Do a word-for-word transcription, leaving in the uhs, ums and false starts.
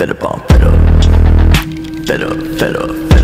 Fed up, fed up, fed up, fed up.